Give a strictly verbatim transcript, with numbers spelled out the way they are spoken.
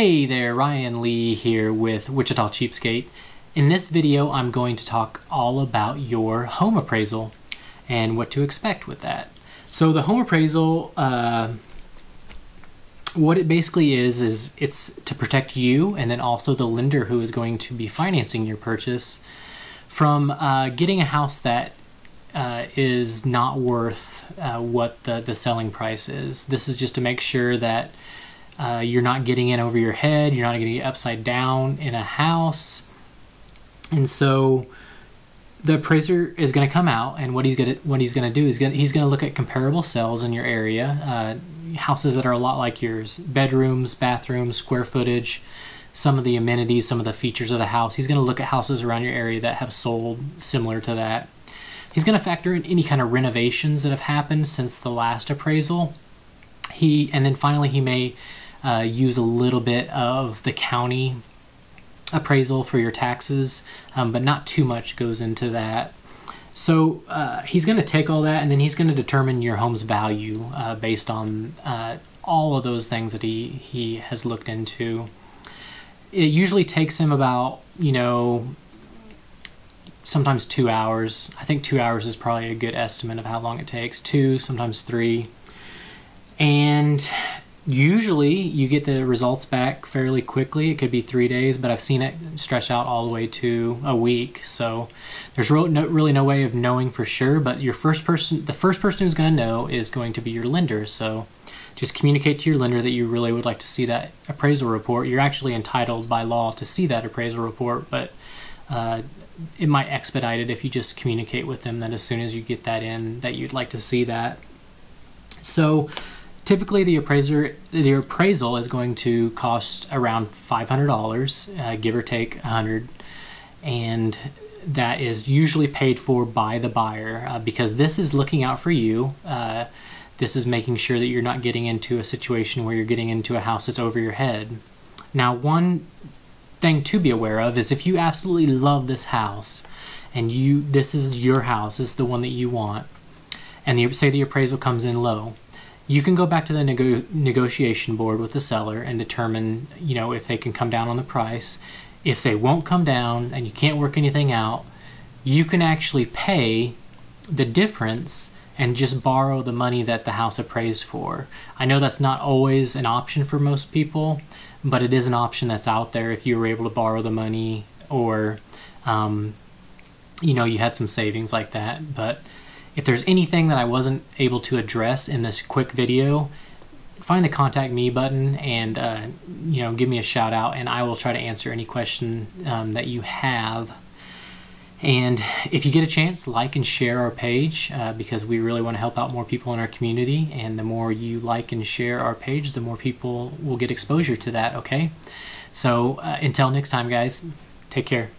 Hey there, Ryan Lee here with Wichita Cheapskate. In this video, I'm going to talk all about your home appraisal and what to expect with that. So the home appraisal, uh, what it basically is, is it's to protect you and then also the lender who is going to be financing your purchase from uh, getting a house that uh, is not worth uh, what the, the selling price is. This is just to make sure that Uh, you're not getting in over your head, you're not getting upside down in a house. And so the appraiser is going to come out, and what he's going to what he's going to do is gonna, he's going to look at comparable sales in your area, uh, houses that are a lot like yours, bedrooms, bathrooms, square footage, some of the amenities, some of the features of the house. He's going to look at houses around your area that have sold similar to that. He's going to factor in any kind of renovations that have happened since the last appraisal. He and then finally he may Uh, use a little bit of the county appraisal for your taxes, um, but not too much goes into that. So uh, he's going to take all that, and then he's going to determine your home's value uh, based on uh, all of those things that he, he has looked into. It usually takes him about, you know, sometimes two hours. I think two hours is probably a good estimate of how long it takes, two, sometimes three. And usually you get the results back fairly quickly. It could be three days, but I've seen it stretch out all the way to a week. So there's really no, really no way of knowing for sure, but your first person, the first person who's going to know is going to be your lender. So just communicate to your lender that you really would like to see that appraisal report. You're actually entitled by law to see that appraisal report, but uh, it might expedite it if you just communicate with them that as soon as you get that in, that you'd like to see that. So typically, the appraiser, the appraisal is going to cost around five hundred dollars, uh, give or take one hundred dollars, and that is usually paid for by the buyer uh, because this is looking out for you. Uh, this is making sure that you're not getting into a situation where you're getting into a house that's over your head. Now, one thing to be aware of is if you absolutely love this house and you this is your house, this is the one that you want, and the, say the appraisal comes in low, you can go back to the nego negotiation board with the seller and determine, you know, if they can come down on the price. If they won't come down and you can't work anything out, you can actually pay the difference and just borrow the money that the house appraised for. I know that's not always an option for most people, but it is an option that's out there if you were able to borrow the money or, um, you know, you had some savings like that. But if there's anything that I wasn't able to address in this quick video, find the contact me button and uh, you know, give me a shout out, and I will try to answer any question um, that you have. And if you get a chance, like and share our page uh, because we really want to help out more people in our community, and the more you like and share our page, the more people will get exposure to that, okay? So uh, until next time, guys, take care.